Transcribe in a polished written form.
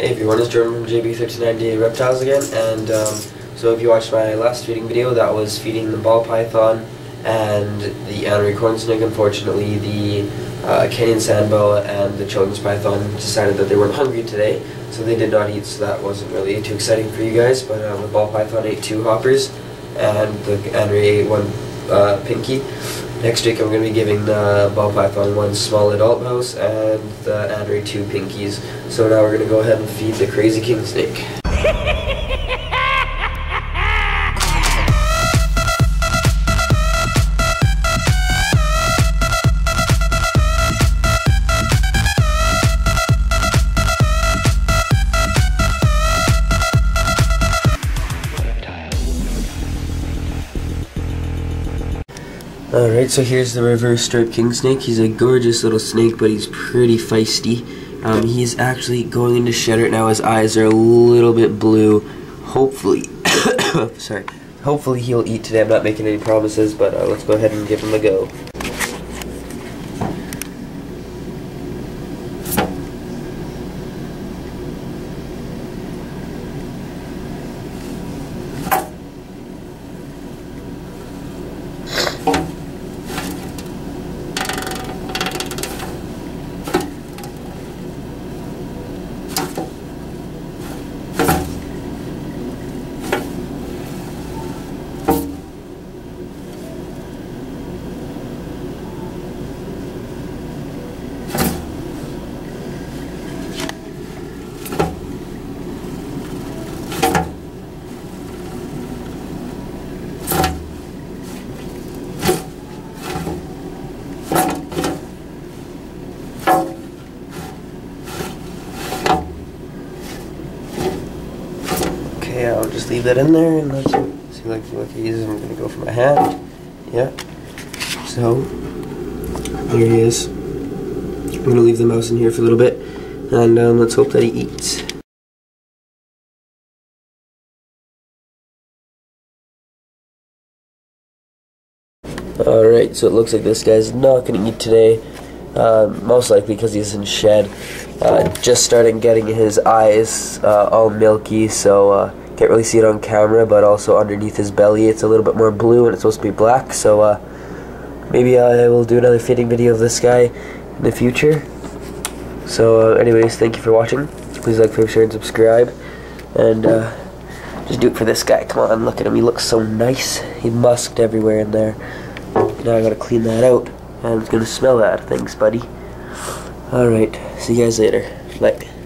Hey everyone, it's Jordan from JB1398 Reptiles again, and so if you watched my last feeding video, that was feeding the ball python and the anery corn snake. Unfortunately, the canyon sand boa and the children's python decided that they weren't hungry today, so they did not eat, so that wasn't really too exciting for you guys, but the ball python ate 2 hoppers, and the anery ate 1 pinky. Next week I'm going to be giving the ball python 1 small adult mouse and the anery 2 pinkies. So now we're going to go ahead and feed the crazy king snake. Alright, so here's the reverse striped king snake. He's a gorgeous little snake, but he's pretty feisty. He's actually going into shed right now. His eyes are a little bit blue. Hopefully, sorry. Hopefully he'll eat today. I'm not making any promises, but let's go ahead and give him a go. Yeah, I'll just leave that in there, and let's see, like he's, I'm gonna go for my hand. Yeah. So here he is. I'm gonna leave the mouse in here for a little bit, and let's hope that he eats. All right, so it looks like this guy's not gonna eat today. Most likely because he's in shed. Just started getting his eyes all milky, so can't really see it on camera, but also underneath his belly it's a little bit more blue, and it's supposed to be black, so maybe I will do another feeding video of this guy in the future. So anyways, thank you for watching. Please like, favorite, share, and subscribe, and just do it for this guy. Come on, look at him, he looks so nice. He musked everywhere in there. Now I gotta clean that out. And it's gonna smell that. Thanks, buddy. Alright, see you guys later. Bye.